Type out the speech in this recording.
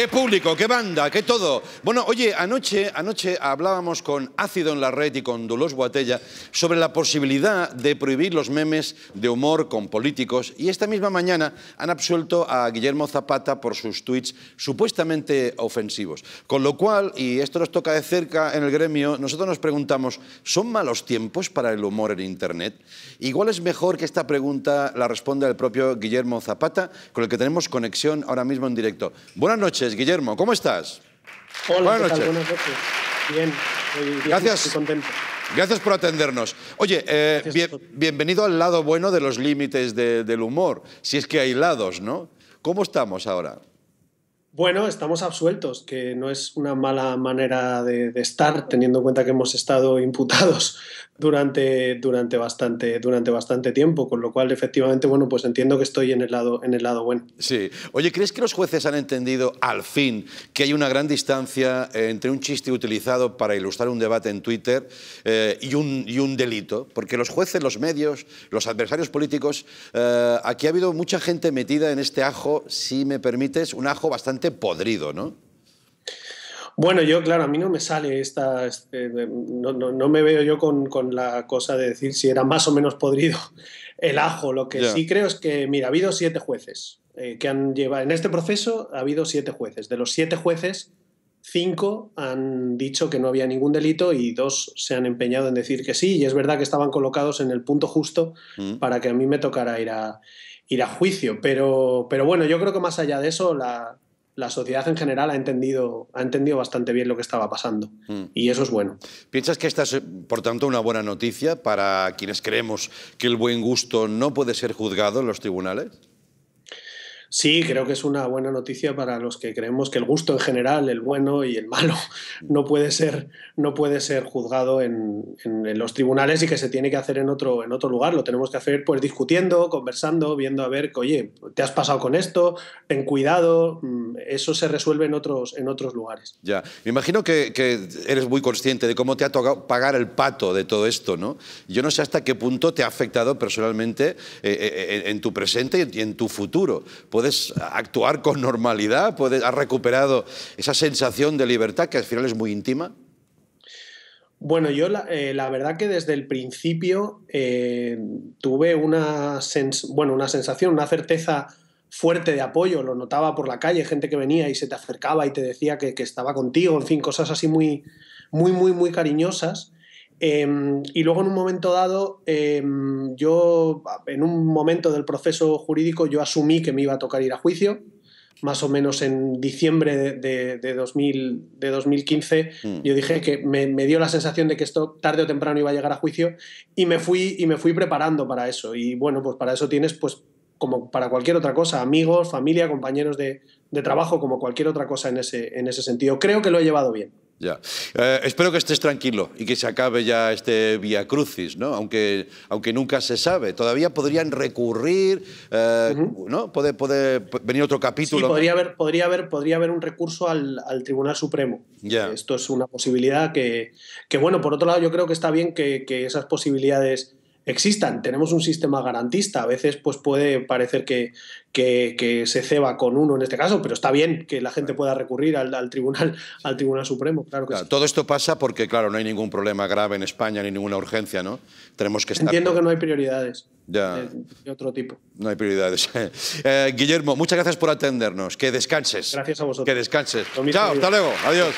Qué público, qué banda, qué todo. Bueno, oye, anoche hablábamos con Ácido en la Red y con Dolores Guatella sobre la posibilidad de prohibir los memes de humor con políticos, y esta misma mañana han absuelto a Guillermo Zapata por sus tuits supuestamente ofensivos. Con lo cual, y esto nos toca de cerca en el gremio, nosotros nos preguntamos, ¿son malos tiempos para el humor en Internet? Igual es mejor que esta pregunta la responda el propio Guillermo Zapata, con el que tenemos conexión ahora mismo en directo. Buenas noches, Guillermo, ¿cómo estás? Hola, buenas noches. Buenas noches. Bien, bien, gracias, estoy contento. Gracias por atendernos. Oye, bienvenido al lado bueno de los límites del humor, si es que hay lados, ¿no? ¿Cómo estamos ahora? Bueno, estamos absueltos, que no es una mala manera de estar, teniendo en cuenta que hemos estado imputados durante bastante tiempo, con lo cual efectivamente, bueno, pues entiendo que estoy en el lado bueno. Sí. Oye, ¿crees que los jueces han entendido al fin que hay una gran distancia entre un chiste utilizado para ilustrar un debate en Twitter y un delito? Porque los jueces, los medios, los adversarios políticos, aquí ha habido mucha gente metida en este ajo, si me permites, un ajo bastante podrido, ¿no? Bueno, yo, claro, a mí no me sale esta... no me veo yo con la cosa de decir si era más o menos podrido el ajo. Lo que sí creo es que, mira, ha habido 7 jueces que han llevado... En este proceso ha habido 7 jueces. De los 7 jueces, 5 han dicho que no había ningún delito y 2 se han empeñado en decir que sí. Y es verdad que estaban colocados en el punto justo para que a mí me tocara ir a juicio. Pero bueno, yo creo que más allá de eso, la sociedad en general ha entendido bastante bien lo que estaba pasando y eso es bueno. ¿Piensas que esta es, por tanto, una buena noticia para quienes creemos que el buen gusto no puede ser juzgado en los tribunales? Sí, creo que es una buena noticia para los que creemos que el gusto en general, el bueno y el malo, no puede ser juzgado en los tribunales y que se tiene que hacer en otro lugar. Lo tenemos que hacer pues discutiendo, conversando, viendo a ver, oye, te has pasado con esto, ten cuidado. Eso se resuelve en otros lugares. Ya, me imagino que eres muy consciente de cómo te ha tocado pagar el pato de todo esto, ¿no? Yo no sé hasta qué punto te ha afectado personalmente en tu presente y en tu futuro. ¿Puedes actuar con normalidad? ¿Has recuperado esa sensación de libertad que al final es muy íntima? Bueno, yo la verdad que desde el principio tuve una sensación, una certeza fuerte de apoyo. Lo notaba por la calle, gente que venía y se te acercaba y te decía que estaba contigo, en fin, cosas así muy, muy, muy, muy cariñosas. Y luego en un momento dado, yo en un momento del proceso jurídico yo asumí que me iba a tocar ir a juicio, más o menos en diciembre de 2015, yo dije que me dio la sensación de que esto tarde o temprano iba a llegar a juicio y me fui preparando para eso. Y bueno, pues para eso tienes, pues como para cualquier otra cosa, amigos, familia, compañeros de trabajo, como cualquier otra cosa en ese sentido. Creo que lo he llevado bien. Ya. Espero que estés tranquilo y que se acabe ya este vía crucis, ¿no? Aunque nunca se sabe. Todavía podrían recurrir, ¿no? Puede venir otro capítulo. Sí, podría haber un recurso al Tribunal Supremo. Ya. Esto es una posibilidad que, bueno, por otro lado yo creo que está bien que esas posibilidades existan. Tenemos un sistema garantista, a veces pues puede parecer que se ceba con uno en este caso, pero está bien que la gente pueda recurrir al Tribunal Supremo, claro que sí. Todo esto pasa porque, claro, no hay ningún problema grave en España ni ninguna urgencia, ¿no? Tenemos que estar... Entiendo que no hay prioridades de otro tipo. No hay prioridades. Guillermo, muchas gracias por atendernos. Que descanses. Gracias a vosotros. Que descanses. Chao, hasta luego. Adiós.